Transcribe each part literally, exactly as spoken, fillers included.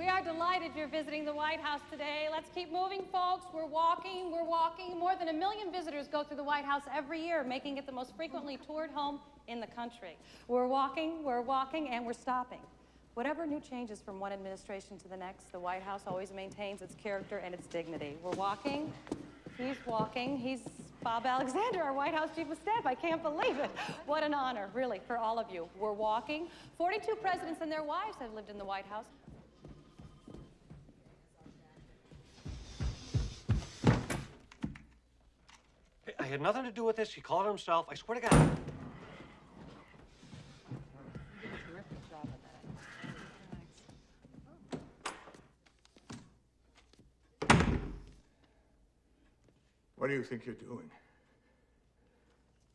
We are delighted you're visiting the White House today. Let's keep moving, folks. We're walking, we're walking. More than a million visitors go through the White House every year, making it the most frequently toured home in the country. We're walking, we're walking, and we're stopping. Whatever new changes from one administration to the next, the White House always maintains its character and its dignity. We're walking, he's walking, he's Bob Alexander, our White House Chief of Staff. I can't believe it. What an honor, really, for all of you. We're walking. forty-two presidents and their wives have lived in the White House. I had nothing to do with this. He called it himself. I swear to God. You did a terrific job at that. What do you think you're doing?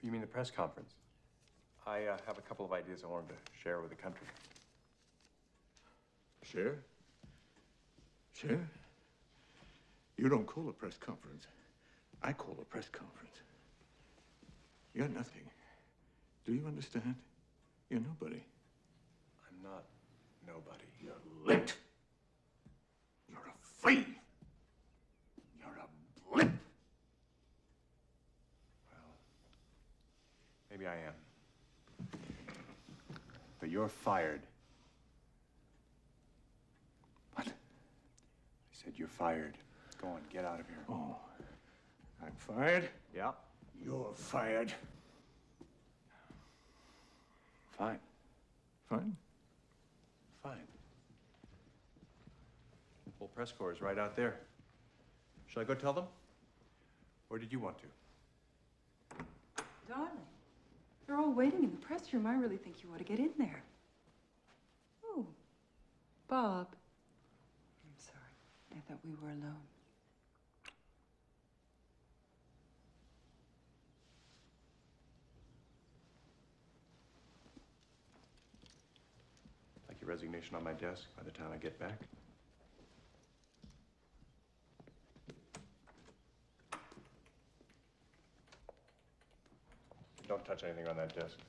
You mean the press conference? I uh, have a couple of ideas I wanted to share with the country. Share? Share? You don't call a press conference. I call a press conference. You're nothing. Do you understand? You're nobody. I'm not nobody. You're licked. You're a flea. You're a blip. Well, maybe I am. But you're fired. What? I said you're fired. Go on, get out of here. Oh. I'm fired? Yeah. You're fired. Fine. Fine? Fine. The whole press corps is right out there. Should I go tell them? Or did you want to? Darling, they're all waiting in the press room. I really think you ought to get in there. Oh, Bob. I'm sorry. I thought we were alone. Resignation on my desk by the time I get back. Don't touch anything on that desk.